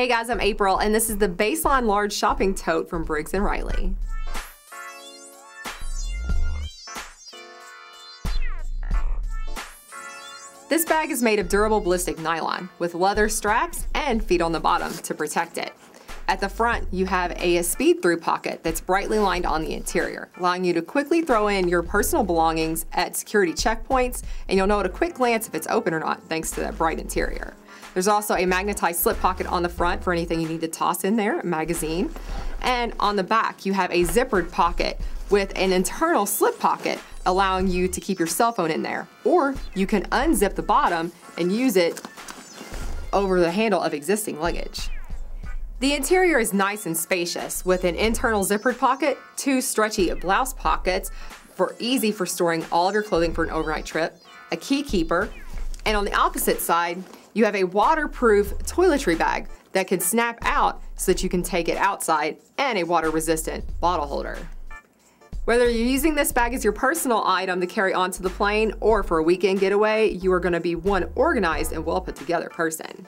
Hey guys, I'm April, and this is the Baseline Large Shopping Tote from Briggs & Riley. This bag is made of durable ballistic nylon with leather straps and feet on the bottom to protect it. At the front, you have a speed-through pocket that's brightly lined on the interior, allowing you to quickly throw in your personal belongings at security checkpoints, and you'll know at a quick glance if it's open or not thanks to that bright interior. There's also a magnetized slip pocket on the front for anything you need to toss in there, a magazine. And on the back, you have a zippered pocket with an internal slip pocket allowing you to keep your cell phone in there. Or you can unzip the bottom and use it over the handle of existing luggage. The interior is nice and spacious with an internal zippered pocket, two stretchy blouse pockets for easy for storing all of your clothing for an overnight trip, a key keeper, and on the opposite side, you have a waterproof toiletry bag that can snap out so that you can take it outside and a water-resistant bottle holder. Whether you're using this bag as your personal item to carry onto the plane or for a weekend getaway, you are going to be one organized and well put together person.